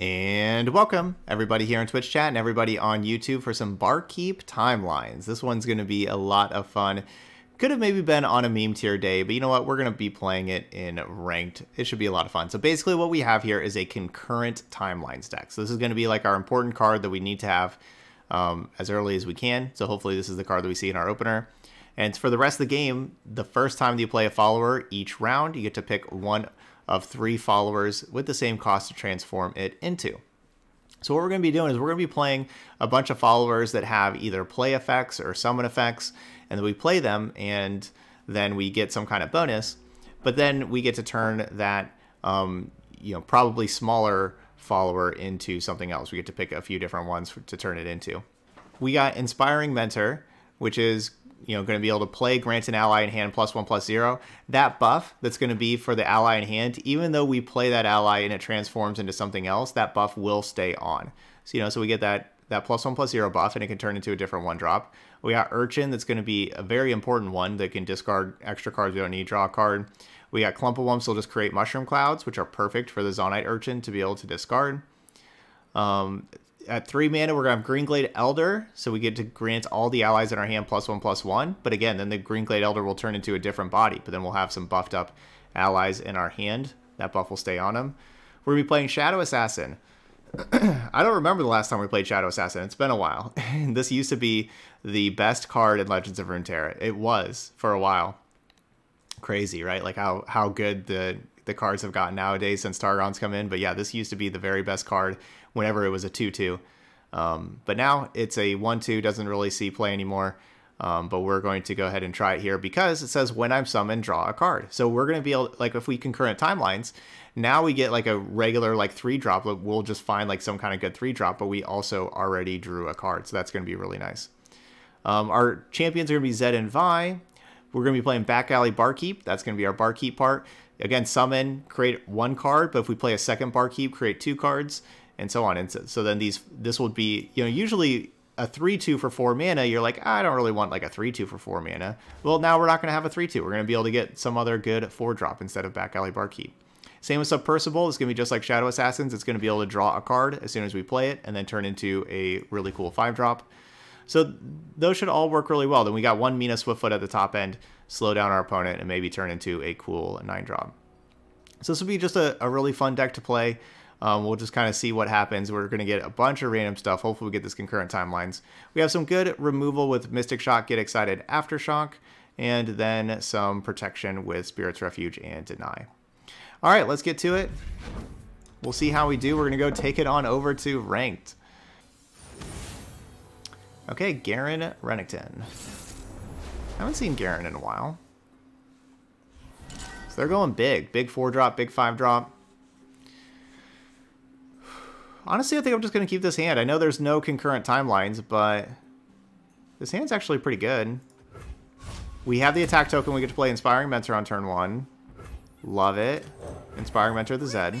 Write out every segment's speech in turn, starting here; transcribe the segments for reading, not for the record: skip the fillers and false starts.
And welcome everybody here on Twitch chat and everybody on YouTube for some Barkeep Timelines. This one's going to be a lot of fun. Could have maybe been on a meme tier day, but you know what? We're going to be playing it in ranked. It should be a lot of fun. So basically what we have here is a concurrent timelines deck. So this is going to be like our important card that we need to have as early as we can. So hopefully this is the card that we see in our opener. And for the rest of the game, the first time that you play a follower each round, you get to pick one of three followers with the same cost to transform it into. So what we're going to be doing is we're going to be playing a bunch of followers that have either play effects or summon effects, and then we play them and then we get some kind of bonus, but then we get to turn that probably smaller follower into something else. We get to pick a few different ones to turn it into. We got Inspiring Mentor, which is going to be able to play, grant an ally in hand +1/+0. That buff that's going to be for the ally in hand, even though we play that ally and it transforms into something else, that buff will stay on. So, so we get that +1/+0 buff and it can turn into a different one drop. We got Urchin, that's going to be a very important one that can discard extra cards we don't need, draw a card. We got Clump of Wumps, they'll just create mushroom clouds, which are perfect for the Zaunite Urchin to be able to discard. At 3 mana, we're going to have Green Glade Elder, so we get to grant all the allies in our hand +1/+1. But again, then the Green Glade Elder will turn into a different body, but then we'll have some buffed up allies in our hand. That buff will stay on them. We're going to be playing Shadow Assassin. I don't remember the last time we played Shadow Assassin. It's been a while. This used to be the best card in Legends of Runeterra. It was for a while. Crazy, right? Like how good the cards have gotten nowadays since Targon's come in. But yeah, this used to be the very best card whenever it was a 2/2. But now it's a 1/2, doesn't really see play anymore. But we're going to go ahead and try it here because it says when I'm summoned, draw a card. So we're going to be able, like if we concurrent timelines, now we get like a regular like 3-drop. We'll just find like some kind of good 3-drop, but we also already drew a card. So that's going to be really nice. Our champions are going to be Zed and Vi. We're going to be playing Back Alley Barkeep. That's going to be our Barkeep part. Again, summon, create one card, but if we play a second Barkeep, create 2 cards. And so on. And so then this would be, usually a 3-2 for 4 mana, you're like, I don't really want like a 3-2 for 4 mana. Well, now we're not going to have a 3-2. We're going to be able to get some other good 4-drop instead of Back Alley Barkeep. Same with Sub Purrsival. It's going to be just like Shadow Assassins. It's going to be able to draw a card as soon as we play it and then turn into a really cool 5-drop. So those should all work really well. Then we got one Mina Swiftfoot at the top end, slow down our opponent, and maybe turn into a cool 9-drop. So this will be just a really fun deck to play. We'll just kind of see what happens. We're going to get a bunch of random stuff. Hopefully we get this concurrent timelines. We have some good removal with Mystic Shock, Get Excited, Aftershock, and then some protection with Spirit's Refuge and Deny. All right, let's get to it. We'll see how we do. We're going to go take it on over to Ranked. Okay, Garen Renekton. I haven't seen Garen in a while. So they're going big. Big 4-drop, big 5-drop. Honestly, I think I'm just going to keep this hand. I know there's no concurrent timelines, but this hand's actually pretty good. We have the attack token. We get to play Inspiring Mentor on turn 1. Love it. Inspiring Mentor the Zed.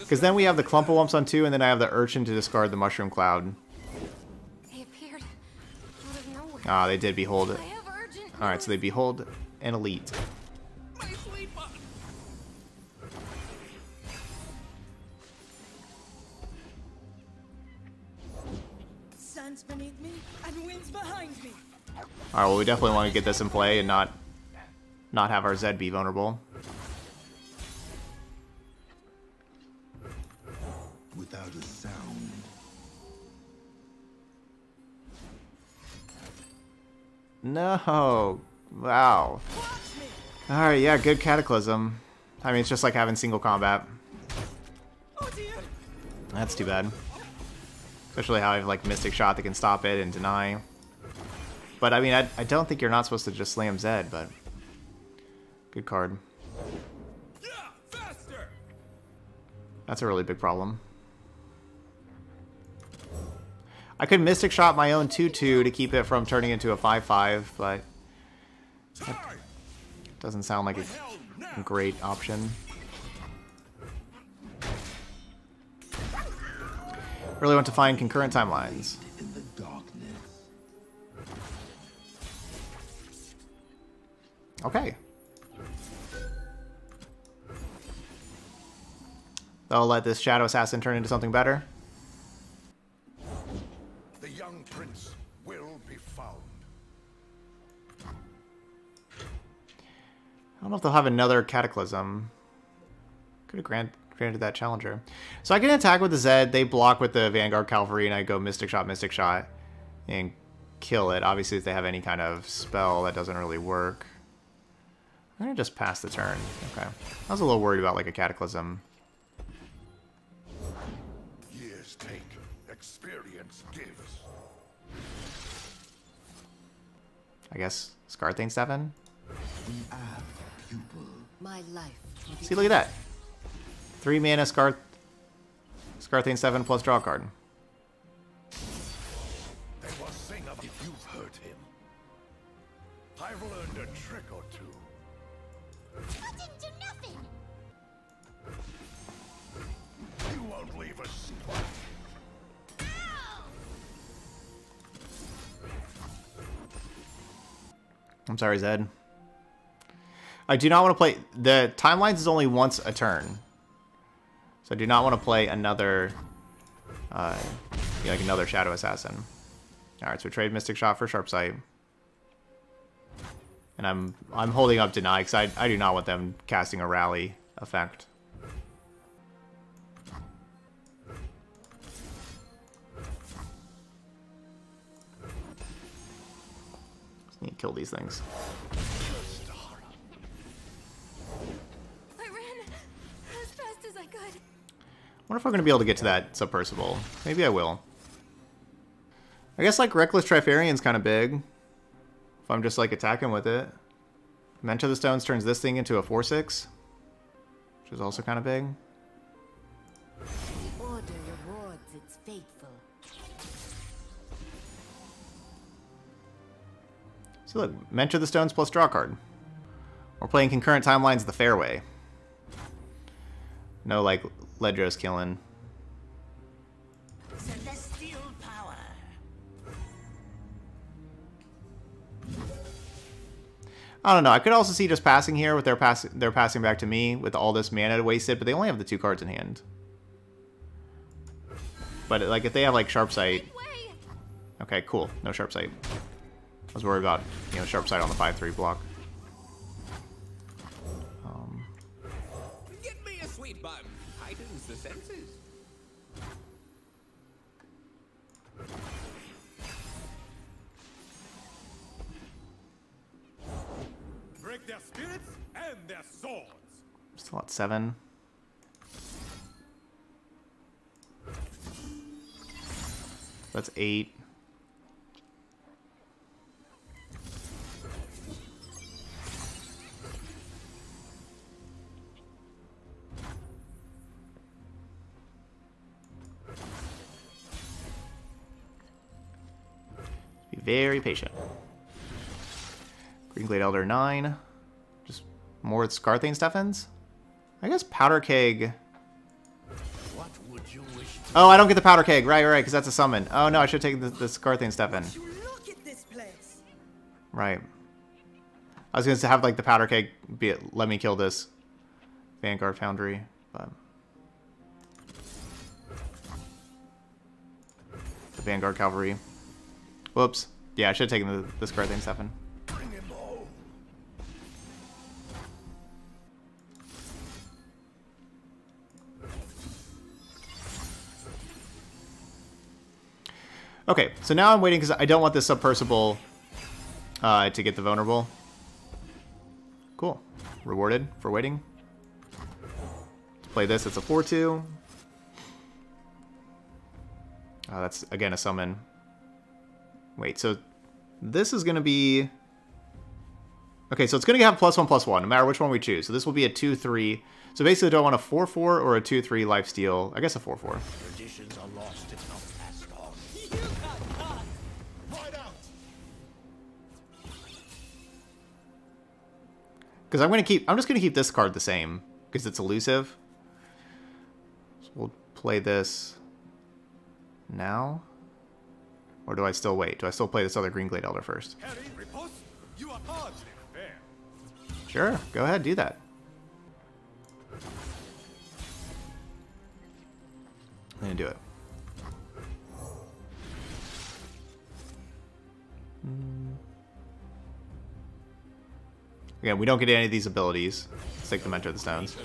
Because then we have the Clump of Wumps on 2, and then I have the Urchin to discard the Mushroom Cloud. Ah, they did Behold it. Alright, so they Behold an Elite. Beneath me and winds behind me. All right, well, we definitely want to get this in play and not have our Zed be vulnerable. Without a sound. No. Wow. All right, yeah, good Cataclysm. I mean, it's just like having single combat. Oh, dear. That's too bad. Especially how I have like Mystic Shot that can stop it and Deny. But I mean, I don't think you're not supposed to just slam Zed, but good card. Yeah, faster. That's a really big problem. I could Mystic Shot my own 2-2 to keep it from turning into a 5-5, but that doesn't sound like a great option. Really want to find concurrent timelines. Okay. That'll let this Shadow Assassin turn into something better. The young prince will be found. I don't know if they'll have another Cataclysm. Could have granted that Challenger. So I can attack with the Zed, they block with the Vanguard Cavalry, and I go Mystic Shot, and kill it. Obviously, if they have any kind of spell, that doesn't really work. I'm going to just pass the turn. Okay. I was a little worried about, like, a Cataclysm. Years take, experience gives. I guess Scarthane Steffen? See, look at that. 3 mana Scarthane Steffen plus draw card. They will sing of if you've hurt him. I've learned a trick or two. Touching to nothing. You won't leave us. Ow! I'm sorry, Zed. I do not want to play... The timelines is only once a turn. So I do not want to play another... like another Shadow Assassin. Alright, so we trade Mystic Shot for Sharpsight. And I'm holding up Deny, because I do not want them casting a Rally effect. Just need to kill these things. I wonder if I'm going to be able to get to that Sub Purrsival. Maybe I will. I guess, like, Reckless Trifarian's kind of big. If I'm just, like, attacking with it. Mentor of the Stones turns this thing into a 4-6. Which is also kind of big. The order rewards its faithful. So look, Mentor of the Stones plus draw card. We're playing Concurrent Timelines the fair way. No, like... Ledros killing. Celestial power. I don't know. I could also see just passing here with their passing back to me with all this mana wasted, but they only have the 2 cards in hand. But like if they have like Sharpsight. Okay, cool. No Sharpsight. I was worried about, you know, Sharpsight on the 5-3 block. Get me a sweet bug. The senses. Break their spirits and their swords. Still at 7. That's 8. Very patient. Green Glade Elder 9. Just more Scarthane Steffens. I guess Powder Keg. What would you wish to... Oh, I don't get the Powder Keg. Right, because that's a summon. Oh no, I should take the Scarthane Steffen. Look at this place. Right. I was going to have like the Powder Keg be it. Let me kill this Vanguard Foundry, but the Vanguard Cavalry. Whoops. Yeah, I should have taken the Scarthane Steffen. Okay, so now I'm waiting because I don't want this Sub Purrsival to get the vulnerable. Cool. Rewarded for waiting. To play this, it's a 4-2. That's, again, a summon. Wait, so this is going to be... Okay, so it's going to have +1/+1, no matter which one we choose. So this will be a 2-3. So basically, do I want a 4-4 or a 2-3 lifesteal? I guess a 4-4. Traditions are lost if not passed on. You got caught! Right out! Because I'm just going to keep this card the same, because it's elusive. So we'll play this now. Or do I still wait? Do I still play this other Green Glade Elder first? Sure, go ahead, do that. I'm gonna do it. Again, we don't get any of these abilities. Let's take the Mentor of the Stones.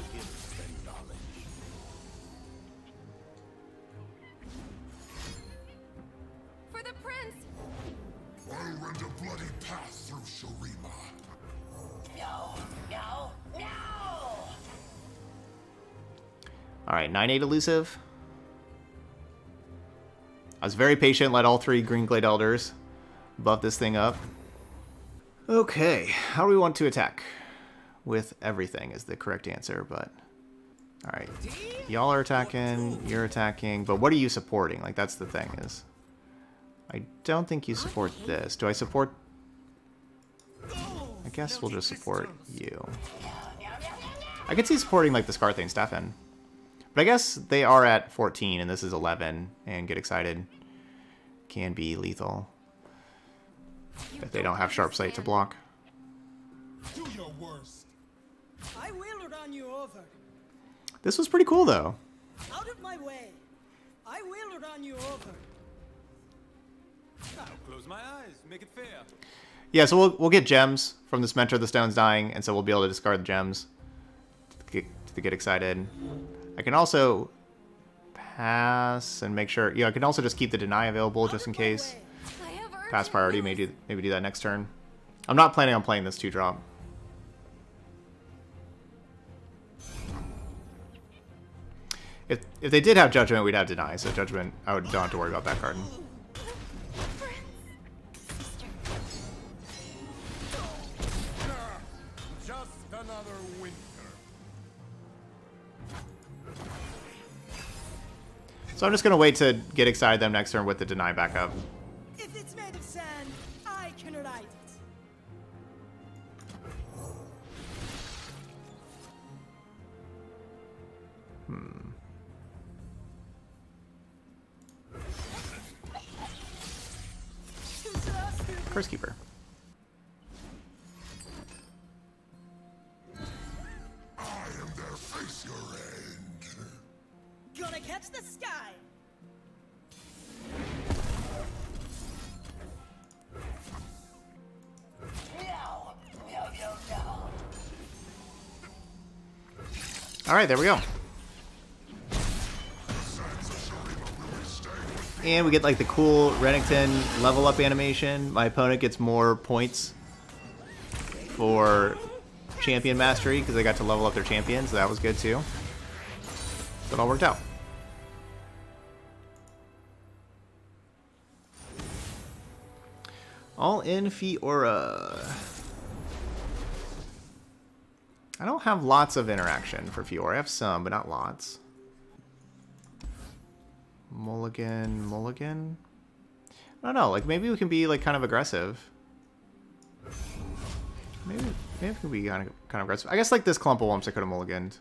Alright, 9-8 elusive. I was very patient, let all three Green Glade Elders buff this thing up. Okay, how do we want to attack? With everything is the correct answer, but... Alright, y'all are attacking, you're attacking, but what are you supporting? Like, that's the thing is... I don't think you support this. Do I support... I guess we'll just support you. I could see supporting, like, the Scarthane Steffen. But I guess they are at 14, and this is 11, and Get Excited can be lethal if they don't have Sharp Sight to block. Do your worst. I will run you over. This was pretty cool, though. Out of my way. I will run you over. I'll close my eyes. Make it fair. Yeah, so we'll get gems from this Mentor of the Stones dying, and so we'll be able to discard the gems to Get Excited. I can also pass and make sure... Yeah, I can also just keep the Deny available just in case. Pass priority, maybe do that next turn. I'm not planning on playing this 2-drop. If they did have Judgment, we'd have Deny. So Judgment, I don't have to worry about that card. So I'm just going to wait to Get Excited them next turn with the Deny backup. If it's made of sand, I can ride it. Cursekeeper. Alright, there we go. And we get like the cool Renekton level up animation. My opponent gets more points for champion mastery because they got to level up their champion, so that was good too. So it all worked out. All in Fiora. I don't have lots of interaction for Fiora. I have some, but not lots. Mulligan. I don't know. Like, maybe we can be, like, kind of aggressive. Maybe we can be kind of aggressive. I guess, like, this Clump of Wumps I could have mulliganed.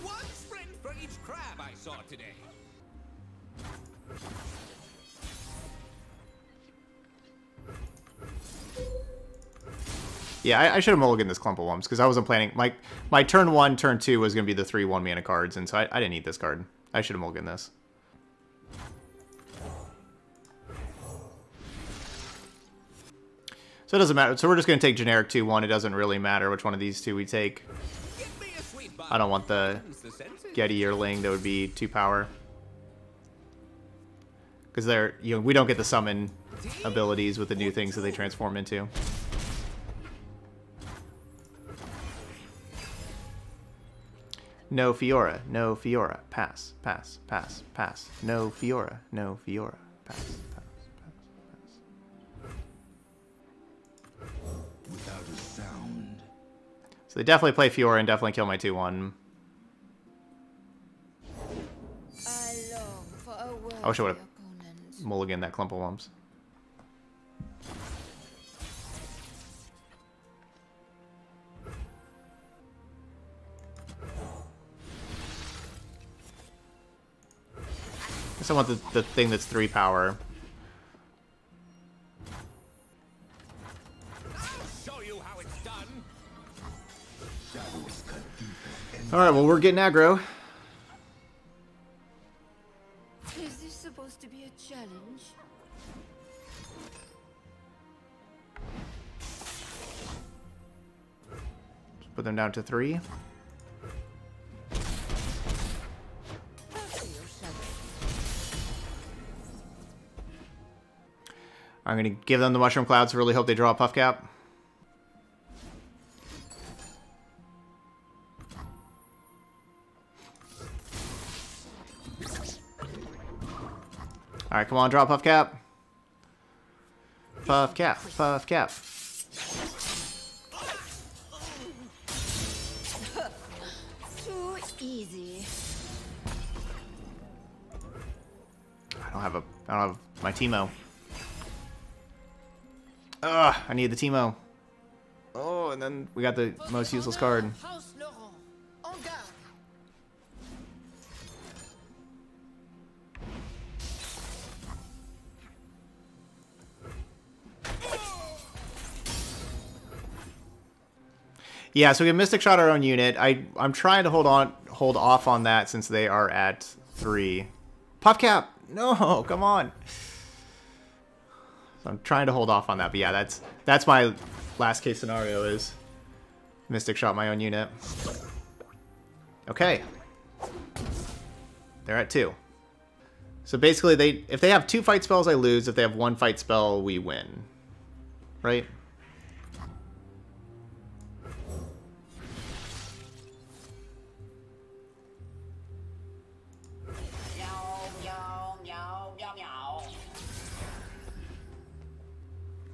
One friend for each crab I saw today. Yeah, I should have mulliganed this Clump of Wumps because I wasn't planning. My turn 1, turn 2 was going to be the 3 1-mana cards, and so I didn't need this card. I should have mulliganed this. So it doesn't matter. So we're just going to take generic 2-1. It doesn't really matter which one of these two we take. I don't want the Getty Yearling. That would be 2 power. Because they're, you know, we don't get the summon abilities with the new things that they transform into. No Fiora, no Fiora, pass, pass, pass, pass. No Fiora, pass, pass, pass, pass. Without a sound. So they definitely play Fiora and definitely kill my 2-1. I wish I would have mulliganed that Clump of Wumps. I want the thing that's 3 power. I'll show you how it's done. Alright, well, we're getting aggro. Is this supposed to be a challenge? Put them down to 3. I'm going to give them the Mushroom Clouds. Really hope they draw a Puff Cap. Alright, come on, draw a Puff Cap. Puff Cap, Puff Cap. Too easy. I don't have my Teemo. Ugh, I need the Teemo. Oh, and then we got the most useless card. Yeah, so we can Mystic Shot our own unit. I'm trying to hold off on that since they are at 3. Puff Cap! No, come on. So I'm trying to hold off on that, but yeah, that's my last case scenario is Mystic Shot my own unit. Okay. They're at 2. So basically if they have 2 fight spells I lose, if they have 1 fight spell we win. Right?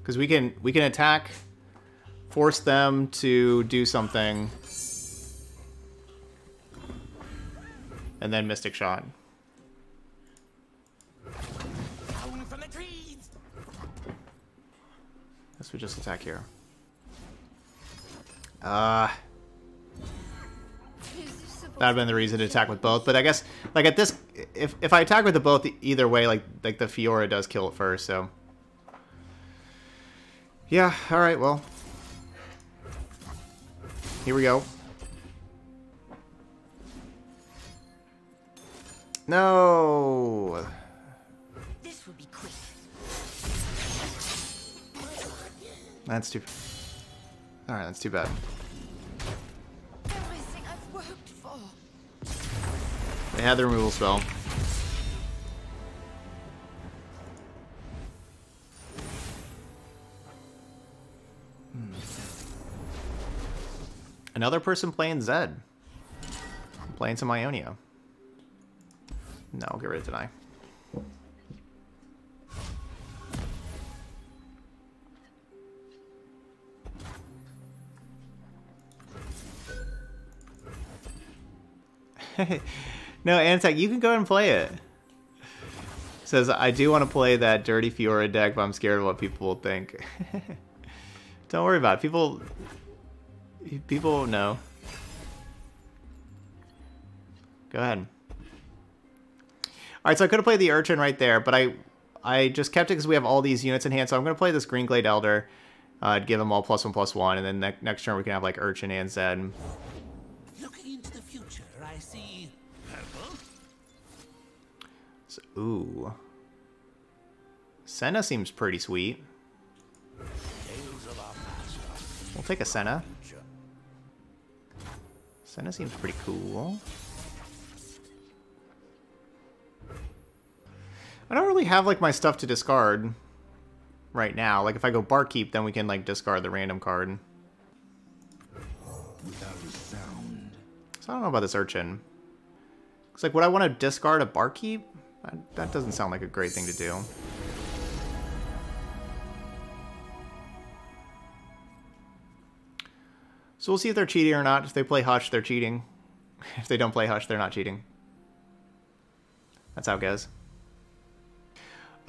Because we can attack, force them to do something, and then Mystic Shot. Down from the trees. Guess we just attack here. That would have been the reason to attack with both, but I guess like at this, if I attack with the both either way, like the Fiora does kill it first, so. Yeah, alright, well. Here we go. No! This will be quick. Alright, that's too bad. Everything I've worked for. They had the removal spell. Another person playing Zed. I'm playing some Ionia. No, I'll get rid of Deny. No, Antek, you can go ahead and play it. Says, I do want to play that dirty Fiora deck, but I'm scared of what people will think. Don't worry about it. People know. Go ahead. Alright, so I could have played the Urchin right there, but I just kept it because we have all these units in hand, so I'm going to play this Green Glade Elder. I'd give them all +1/+1, and then next turn we can have, like, Urchin and Zed. Looking into the future, I see purple. So, ooh. Senna seems pretty sweet. We'll take a Senna. Senna seems pretty cool. I don't really have, like, my stuff to discard right now. Like, if I go Barkeep, then we can, like, discard the random card. So I don't know about this Urchin. It's like, would I want to discard a Barkeep? That doesn't sound like a great thing to do. So we'll see if they're cheating or not. If they play Hush, they're cheating. If they don't play Hush, they're not cheating. That's how it goes.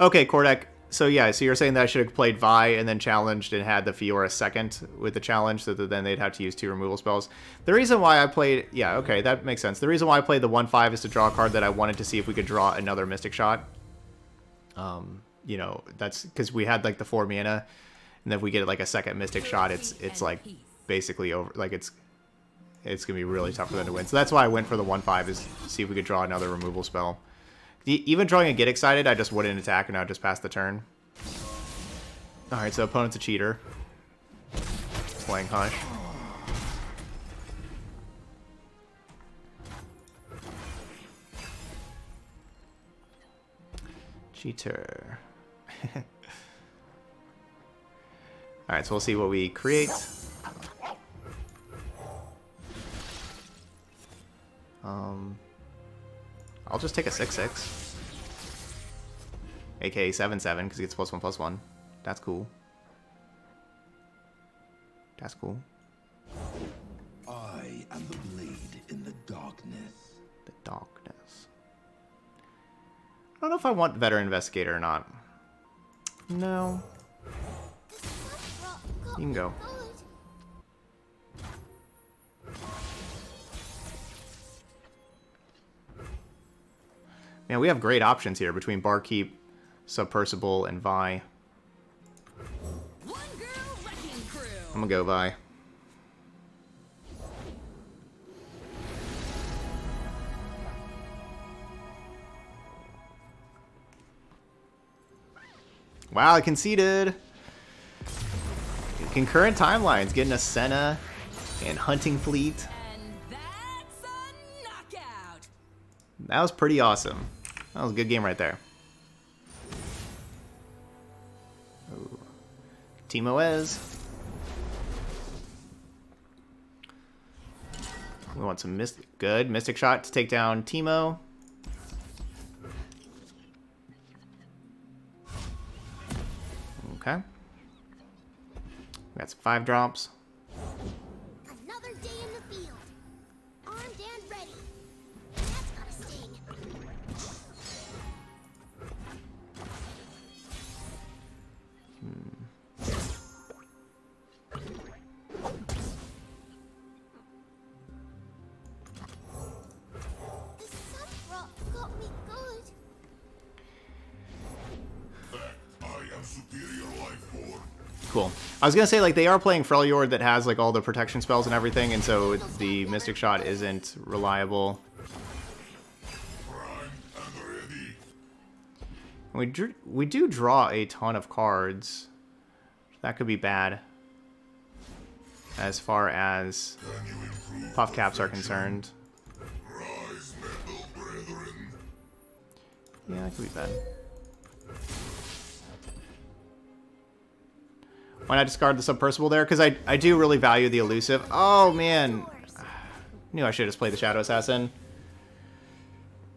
Okay, Kordek. So yeah, so you're saying that I should have played Vi and then challenged and had the Fiora second with the challenge, so that then they'd have to use 2 removal spells. The reason why I played... Yeah, okay, that makes sense. The reason why I played the 1/5 is to draw a card that I wanted to see if we could draw another Mystic Shot. You know, that's because we had, like, the 4 mana, and then if we get, like, a second Mystic Shot, it's like... basically over, like, it's it's going to be really tough for them to win. So that's why I went for the 1-5, is to see if we could draw another removal spell. Even drawing a Get Excited, I just wouldn't attack, and I would just pass the turn. Alright, so opponent's a cheater. Playing Hush. Cheater. Alright, so we'll see what we create. I'll just take a 6-6. AKA 7-7, because he gets +1/+1. That's cool. That's cool. I am the blade in the darkness. The darkness. I don't know if I want Veteran Investigator or not. No. You can go. Man, we have great options here between Barkeep, Sub Purrsival, and Vi. I'm gonna go Vi. Wow, I conceded! Concurrent Timelines getting a Senna and Hunting Fleet. And that's a knockout. That was pretty awesome. That was a good game right there. Ooh. Teemo Ez. We want some Mystic Shot to take down Teemo. Okay. We got some 5-drops. Another day in the field. Armed and ready. That's gotta sting. Cool. I was gonna say, like, they are playing Freljord that has, like, all the protection spells and everything, and so the Mystic Shot isn't reliable. We do draw a ton of cards. That could be bad as far as puff caps are concerned. Yeah, that could be bad. Why not discard the Sub Purrsival there? Because I do really value the elusive. Oh, man. Knew I should have just played the Shadow Assassin.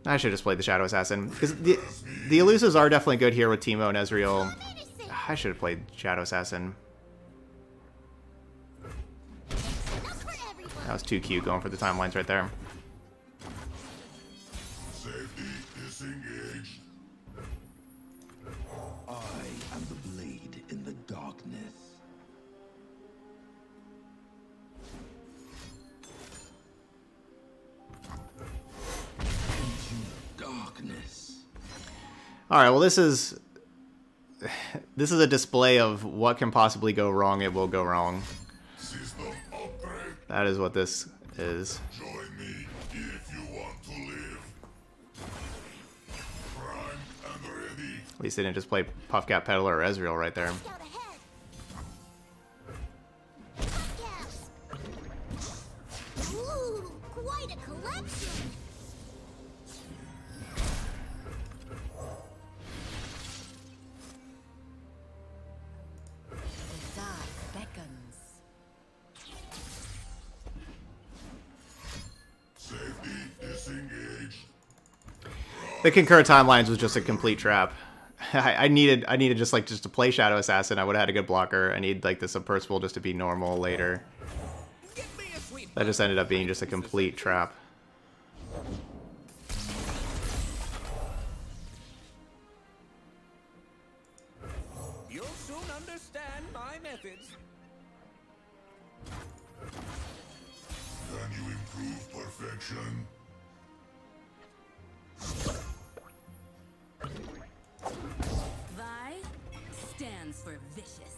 I should have just played the Shadow Assassin. Because the elusives are definitely good here with Teemo and Ezreal. I should have played Shadow Assassin. That was too cute going for the timelines right there. All right, well, this is a display of what can possibly go wrong. It will go wrong. That is what this is. Join me if you want to live. Prime and ready. At least they didn't just play Puffcat Peddler or Ezreal right there. Ooh, quite a collection. The Concurrent Timelines was just a complete trap. I needed just to play Shadow Assassin. I would have had a good blocker. I need like the Sub Purrsival just to be normal later. That just ended up being just a complete trap. You'll soon understand my methods. Can you improve perfection? Vi stands for vicious.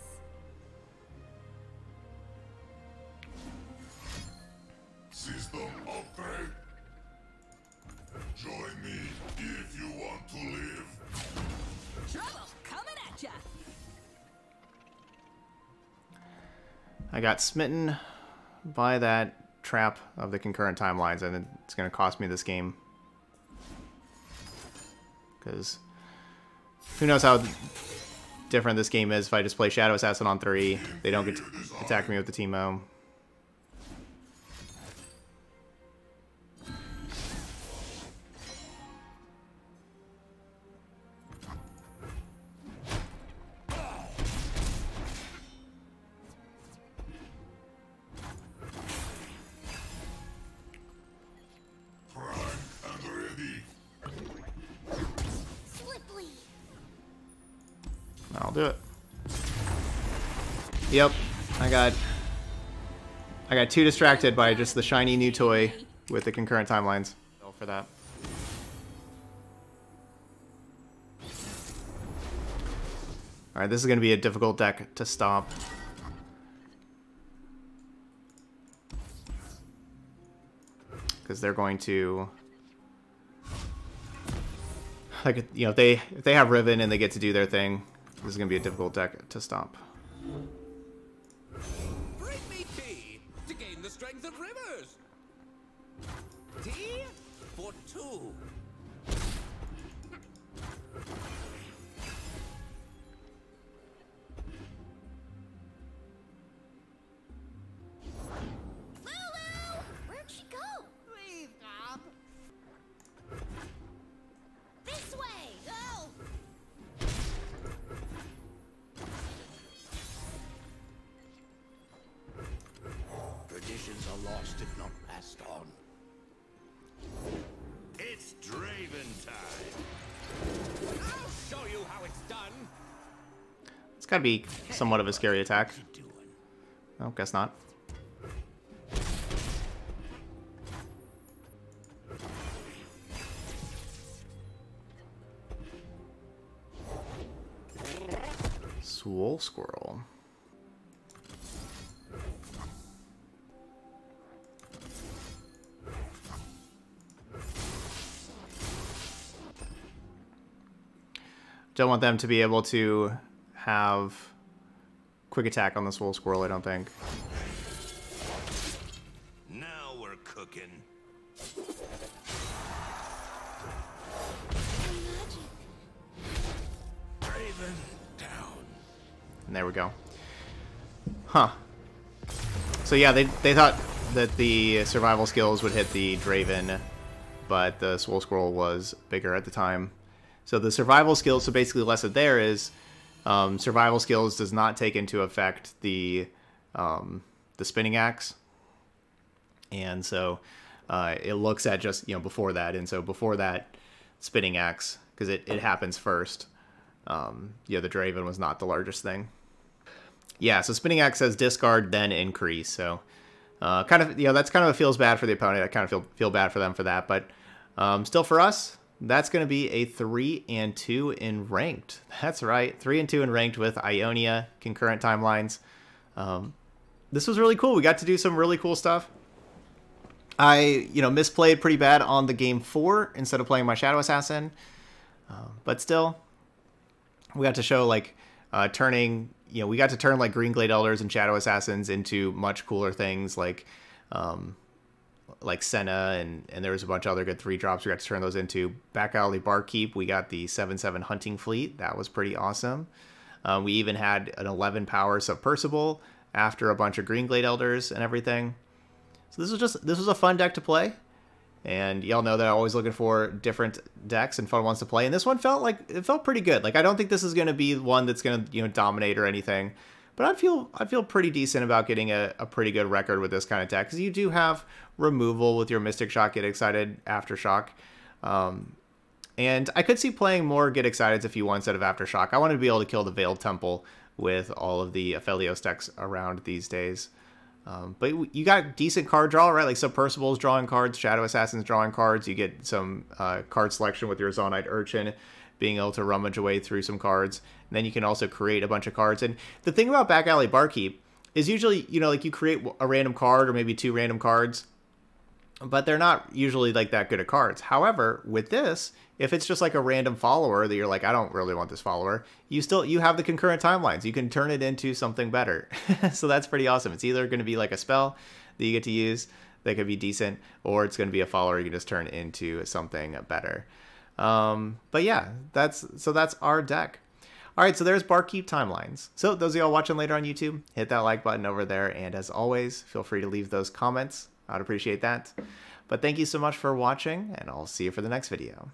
I got smitten by that trap of the concurrent timelines, and it's going to cost me this game. Because who knows how different this game is if I just play Shadow Assassin on 3. They don't get to attack me with the Teemo. Yep, I got too distracted by just the shiny new toy with the concurrent timelines. All for that. All right, this is going to be a difficult deck to stop. Cuz they're going to like, you know, if they have Riven and they get to do their thing, this is going to be a difficult deck to stop. Gotta be somewhat of a scary attack. Oh, guess not. Swole Squirrel. Don't want them to be able to have quick attack on the Swole Squirrel, I don't think. Now we're cooking. Draven down. And there we go. Huh. So yeah, they thought that the survival skills would hit the Draven, but the Swole Squirrel was bigger at the time. So the survival skills, so basically the lesson there is survival skills does not take into effect the spinning axe, and so it looks at just, you know, before that, and so before that spinning axe, because it happens first. Yeah, the Draven was not the largest thing. Yeah, so spinning axe says discard then increase, so kind of, you know, that's kind of feels bad for the opponent. I kind of feel bad for them for that, but still for us. That's going to be a 3-2 in ranked. That's right, 3-2 in ranked with Ionia, concurrent timelines. This was really cool. We got to do some really cool stuff. I, you know, misplayed pretty bad on the game 4 instead of playing my Shadow Assassin, but still, we got to show like turning. You know, we got to turn like Green Glade Elders and Shadow Assassins into much cooler things like Senna, and there was a bunch of other good 3-drops we got to turn those into. Back Alley Barkeep, we got the 7/7 Hunting Fleet. That was pretty awesome. We even had an 11-power Sub Purrsival after a bunch of Green Glade Elders and everything. So this was a fun deck to play, and y'all know that I'm always looking for different decks and fun ones to play. And this one felt like it felt pretty good. Like I don't think this is going to be one that's going to, you know, dominate or anything, but I feel pretty decent about getting a pretty good record with this kind of deck, because you do have removal with your Mystic Shock, Get Excited, Aftershock. And I could see playing more Get Exciteds if you want instead of Aftershock. I want to be able to kill the Veiled Temple with all of the Aphelios decks around these days. But you got decent card draw, right? Like Sub Purrsival's drawing cards, Shadow Assassin's drawing cards. You get some card selection with your Zaunite Urchin, being able to rummage away through some cards. And then you can also create a bunch of cards. And the thing about Back Alley Barkeep is usually, you know, like you create a random card or maybe 2 random cards, but they're not usually like that good at cards. However, with this, if it's just like a random follower that you're like, I don't really want this follower, you have the concurrent timelines. You can turn it into something better. So that's pretty awesome. It's either going to be like a spell that you get to use that could be decent, or it's going to be a follower you can just turn into something better. But yeah, that's our deck. All right, so there's Barkeep Timelines. So those of y'all watching later on YouTube, hit that like button over there. And as always, feel free to leave those comments. I'd appreciate that. But thank you so much for watching, and I'll see you for the next video.